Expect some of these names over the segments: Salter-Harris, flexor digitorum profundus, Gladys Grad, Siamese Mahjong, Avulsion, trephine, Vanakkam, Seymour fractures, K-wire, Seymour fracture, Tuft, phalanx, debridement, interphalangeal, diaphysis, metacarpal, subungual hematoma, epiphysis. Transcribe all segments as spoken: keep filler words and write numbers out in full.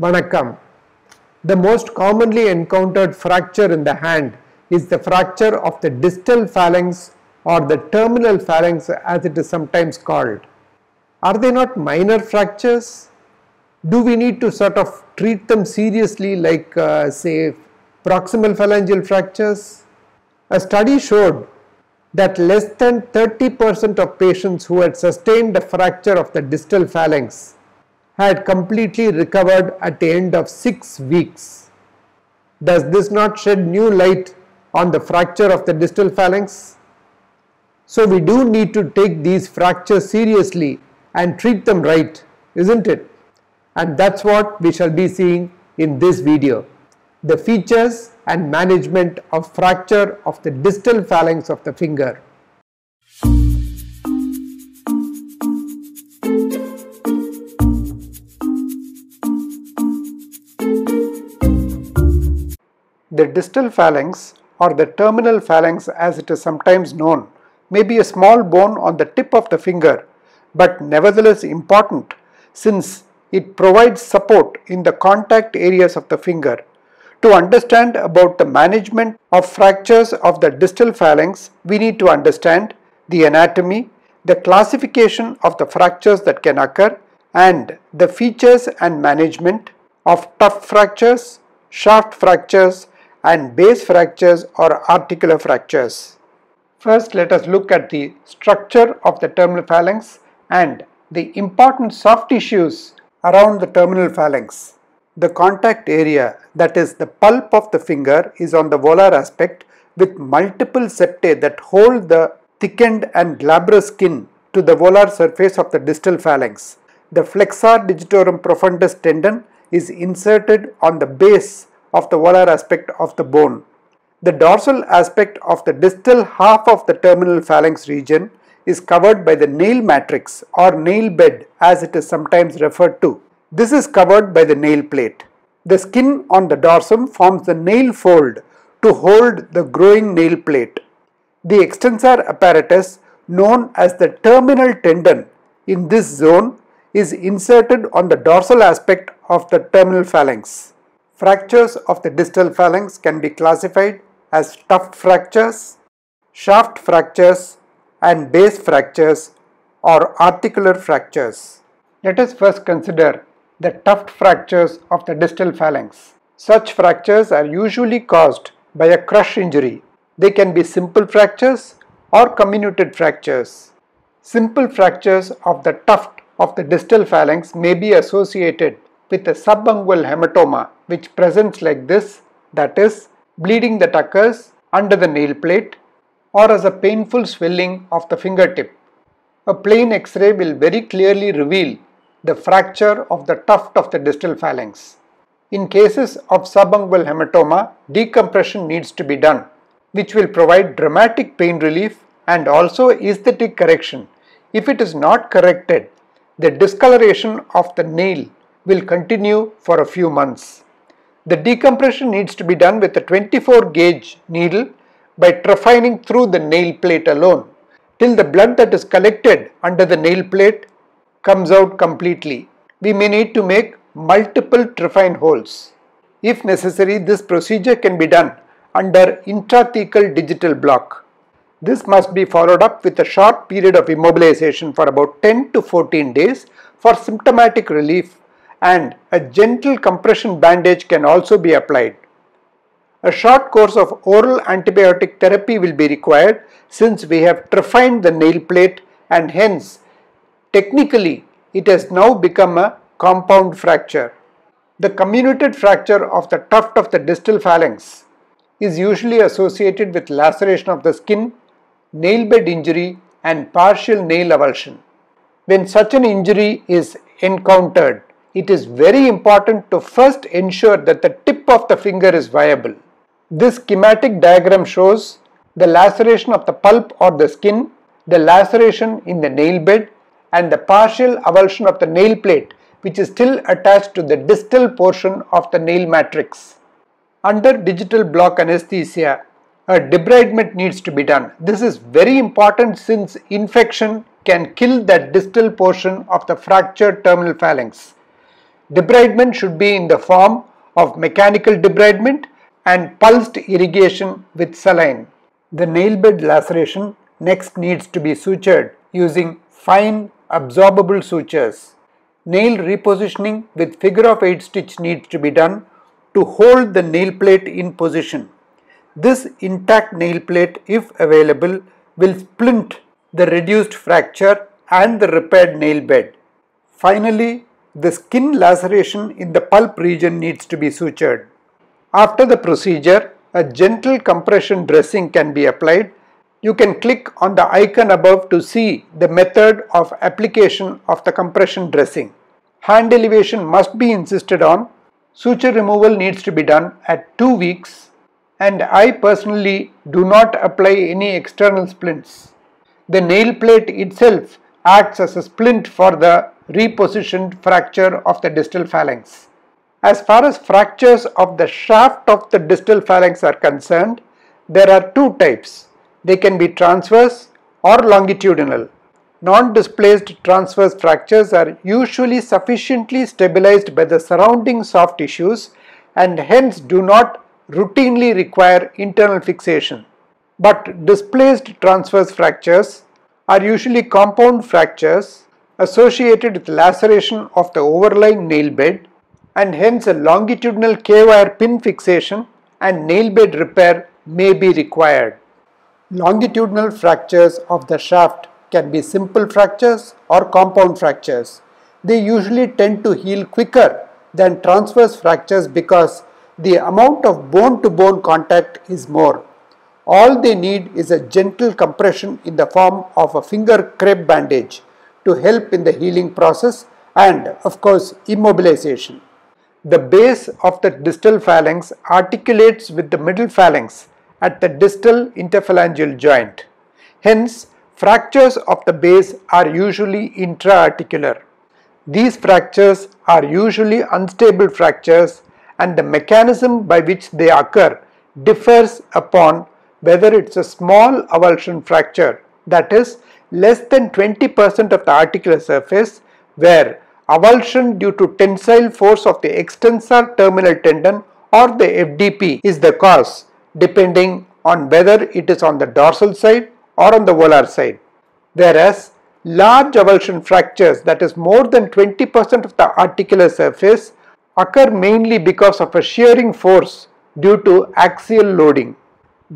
Vanakkam. The most commonly encountered fracture in the hand is the fracture of the distal phalanx or the terminal phalanx, as it is sometimes called. Are they not minor fractures? Do we need to sort of treat them seriously like uh, say proximal phalangeal fractures? A study showed that less than thirty percent of patients who had sustained a fracture of the distal phalanx had completely recovered at the end of six weeks. Does this not shed new light on the fracture of the distal phalanx? So we do need to take these fractures seriously and treat them right, isn't it? And that's what we shall be seeing in this video. The features and management of fracture of the distal phalanx of the finger. The distal phalanx, or the terminal phalanx as it is sometimes known, may be a small bone on the tip of the finger, but nevertheless important since it provides support in the contact areas of the finger. To understand about the management of fractures of the distal phalanx, we need to understand the anatomy, the classification of the fractures that can occur, and the features and management of tuft fractures, shaft fractures, and base fractures or articular fractures. First, let us look at the structure of the terminal phalanx and the important soft tissues around the terminal phalanx. The contact area, that is the pulp of the finger, is on the volar aspect with multiple septae that hold the thickened and glabrous skin to the volar surface of the distal phalanx. The flexor digitorum profundus tendon is inserted on the base of the volar aspect of the bone. The dorsal aspect of the distal half of the terminal phalanx region is covered by the nail matrix or nail bed, as it is sometimes referred to. This is covered by the nail plate. The skin on the dorsum forms the nail fold to hold the growing nail plate. The extensor apparatus, known as the terminal tendon, in this zone is inserted on the dorsal aspect of the terminal phalanx. Fractures of the distal phalanx can be classified as tuft fractures, shaft fractures, and base fractures or articular fractures. Let us first consider the tuft fractures of the distal phalanx. Such fractures are usually caused by a crush injury. They can be simple fractures or comminuted fractures. Simple fractures of the tuft of the distal phalanx may be associated with a subungual hematoma, which presents like this, that is, bleeding that occurs under the nail plate or as a painful swelling of the fingertip. A plain X-ray will very clearly reveal the fracture of the tuft of the distal phalanx. In cases of subungual hematoma, decompression needs to be done, which will provide dramatic pain relief and also aesthetic correction. If it is not corrected, the discoloration of the nail will continue for a few months. The decompression needs to be done with a twenty-four gauge needle by trephining through the nail plate alone till the blood that is collected under the nail plate comes out completely. We may need to make multiple trephine holes. If necessary, this procedure can be done under intrathecal digital block. This must be followed up with a short period of immobilization for about ten to fourteen days for symptomatic relief, and a gentle compression bandage can also be applied. A short course of oral antibiotic therapy will be required since we have trephined the nail plate, and hence technically it has now become a compound fracture. The comminuted fracture of the tuft of the distal phalanx is usually associated with laceration of the skin, nail bed injury, and partial nail avulsion. When such an injury is encountered, it is very important to first ensure that the tip of the finger is viable. This schematic diagram shows the laceration of the pulp or the skin, the laceration in the nail bed, and the partial avulsion of the nail plate, which is still attached to the distal portion of the nail matrix. Under digital block anesthesia, a debridement needs to be done. This is very important since infection can kill that distal portion of the fractured terminal phalanx. Debridement should be in the form of mechanical debridement and pulsed irrigation with saline. The nail bed laceration next needs to be sutured using fine absorbable sutures. Nail repositioning with figure of eight stitch needs to be done to hold the nail plate in position. This intact nail plate, if available, will splint the reduced fracture and the repaired nail bed. Finally, the skin laceration in the pulp region needs to be sutured. After the procedure, a gentle compression dressing can be applied. You can click on the icon above to see the method of application of the compression dressing. Hand elevation must be insisted on. Suture removal needs to be done at two weeks, and I personally do not apply any external splints. The nail plate itself acts as a splint for the repositioned fracture of the distal phalanx. As far as fractures of the shaft of the distal phalanx are concerned, there are two types. They can be transverse or longitudinal. Non-displaced transverse fractures are usually sufficiently stabilized by the surrounding soft tissues and hence do not routinely require internal fixation. But displaced transverse fractures are usually compound fractures associated with laceration of the overlying nail bed, and hence a longitudinal K-wire pin fixation and nail bed repair may be required. Longitudinal fractures of the shaft can be simple fractures or compound fractures. They usually tend to heal quicker than transverse fractures because the amount of bone-to-bone contact is more. All they need is a gentle compression in the form of a finger crepe bandage to help in the healing process and, of course, immobilization. The base of the distal phalanx articulates with the middle phalanx at the distal interphalangeal joint. Hence, fractures of the base are usually intra-articular. These fractures are usually unstable fractures, and the mechanism by which they occur differs upon whether it's a small avulsion fracture, that is, less than twenty percent of the articular surface, where avulsion due to tensile force of the extensor terminal tendon or the F D P is the cause, depending on whether it is on the dorsal side or on the volar side. Whereas large avulsion fractures, that is more than twenty percent of the articular surface, occur mainly because of a shearing force due to axial loading.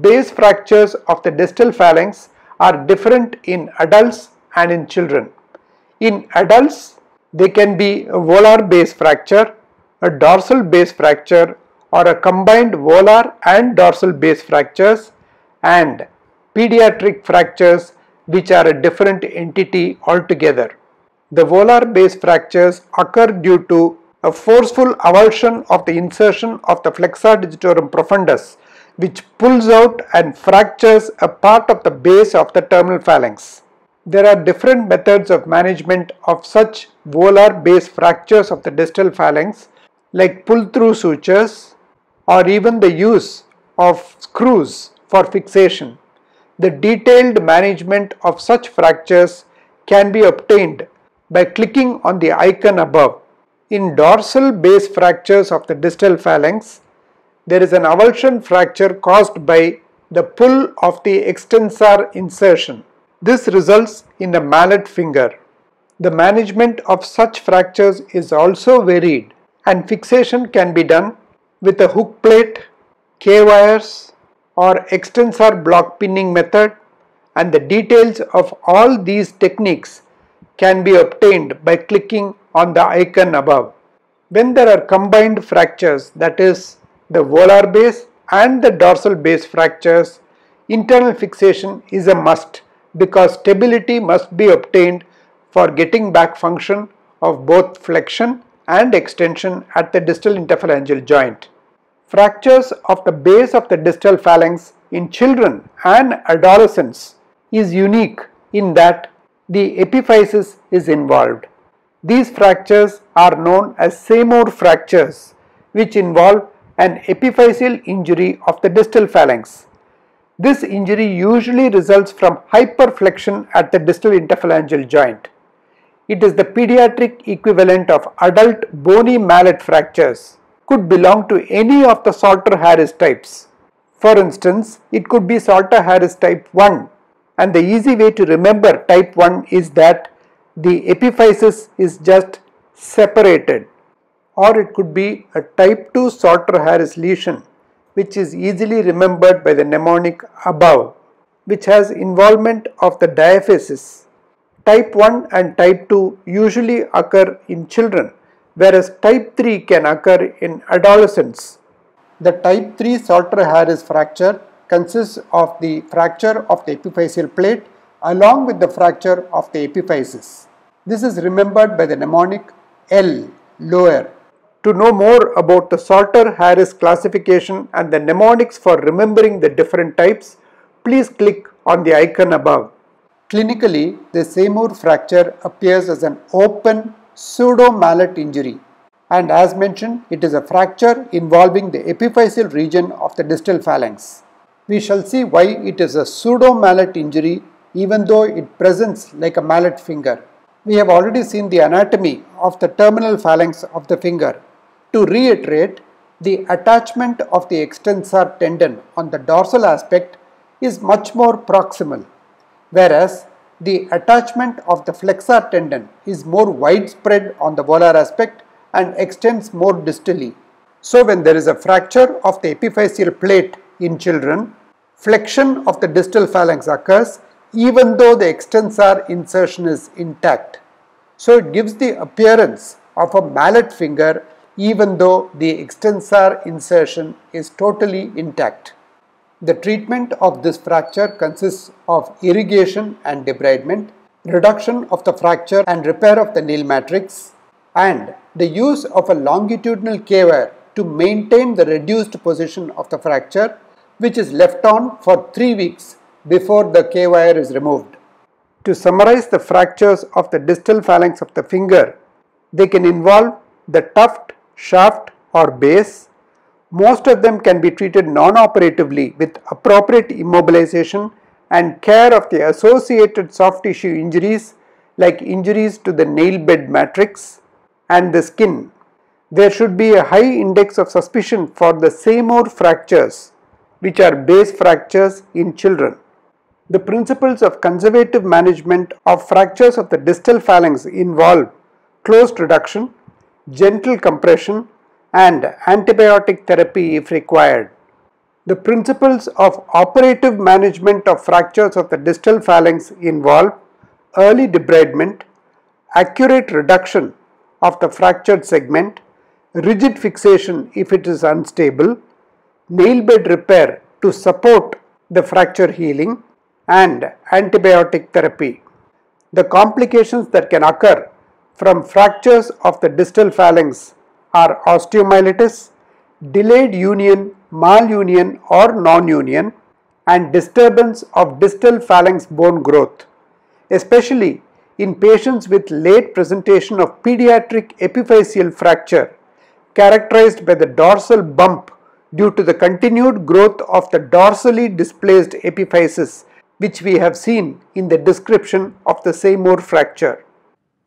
Base fractures of the distal phalanx are different in adults and in children. In adults, they can be a volar base fracture, a dorsal base fracture, or a combined volar and dorsal base fractures, and pediatric fractures, which are a different entity altogether. The volar base fractures occur due to a forceful avulsion of the insertion of the flexor digitorum profundus, which pulls out and fractures a part of the base of the terminal phalanx. There are different methods of management of such volar base fractures of the distal phalanx, like pull-through sutures or even the use of screws for fixation. The detailed management of such fractures can be obtained by clicking on the icon above. In dorsal base fractures of the distal phalanx, there is an avulsion fracture caused by the pull of the extensor insertion. This results in a mallet finger. The management of such fractures is also varied, and fixation can be done with a hook plate, K-wires, or extensor block pinning method, and the details of all these techniques can be obtained by clicking on the icon above. When there are combined fractures, that is, the volar base and the dorsal base fractures, internal fixation is a must because stability must be obtained for getting back function of both flexion and extension at the distal interphalangeal joint. Fractures of the base of the distal phalanx in children and adolescents is unique in that the epiphysis is involved. These fractures are known as Seymour fractures, which involve an epiphyseal injury of the distal phalanx. This injury usually results from hyperflexion at the distal interphalangeal joint. It is the pediatric equivalent of adult bony mallet fractures. Could belong to any of the Salter-Harris types. For instance, it could be Salter-Harris type one, and the easy way to remember type one is that the epiphysis is just separated, or it could be a type two Salter-Harris lesion, which is easily remembered by the mnemonic above, which has involvement of the diaphysis. Type one and type two usually occur in children, whereas type three can occur in adolescents. The type three Salter-Harris fracture consists of the fracture of the epiphyseal plate along with the fracture of the epiphysis. This is remembered by the mnemonic L, lower. To know more about the Salter-Harris classification and the mnemonics for remembering the different types, please click on the icon above. Clinically, the Seymour fracture appears as an open pseudo-mallet injury, and as mentioned, it is a fracture involving the epiphyseal region of the distal phalanx. We shall see why it is a pseudo-mallet injury even though it presents like a mallet finger. We have already seen the anatomy of the terminal phalanx of the finger. To reiterate, the attachment of the extensor tendon on the dorsal aspect is much more proximal, whereas the attachment of the flexor tendon is more widespread on the volar aspect and extends more distally. So when there is a fracture of the epiphyseal plate in children, flexion of the distal phalanx occurs even though the extensor insertion is intact. So it gives the appearance of a mallet finger even though the extensor insertion is totally intact. The treatment of this fracture consists of irrigation and debridement, reduction of the fracture and repair of the nail matrix, and the use of a longitudinal K-wire to maintain the reduced position of the fracture, which is left on for three weeks before the K-wire is removed. To summarize the fractures of the distal phalanx of the finger, they can involve the tuft, shaft or base. Most of them can be treated non-operatively with appropriate immobilization and care of the associated soft tissue injuries like injuries to the nail bed matrix and the skin. There should be a high index of suspicion for the Seymour fractures, which are base fractures in children. The principles of conservative management of fractures of the distal phalanx involve closed reduction, gentle compression, and antibiotic therapy if required. The principles of operative management of fractures of the distal phalanx involve early debridement, accurate reduction of the fractured segment, rigid fixation if it is unstable, nail bed repair to support the fracture healing, and antibiotic therapy. The complications that can occur from fractures of the distal phalanx are osteomyelitis, delayed union, malunion or non-union, and disturbance of distal phalanx bone growth, especially in patients with late presentation of pediatric epiphyseal fracture characterized by the dorsal bump due to the continued growth of the dorsally displaced epiphysis, which we have seen in the description of the Seymour fracture.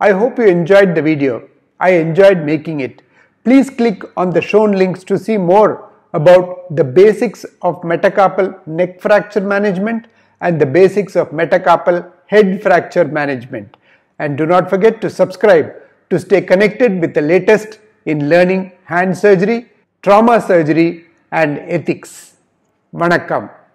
I hope you enjoyed the video. I enjoyed making it. Please click on the shown links to see more about the basics of metacarpal neck fracture management and the basics of metacarpal head fracture management. And do not forget to subscribe to stay connected with the latest in learning hand surgery, trauma surgery and ethics. Vanakkam.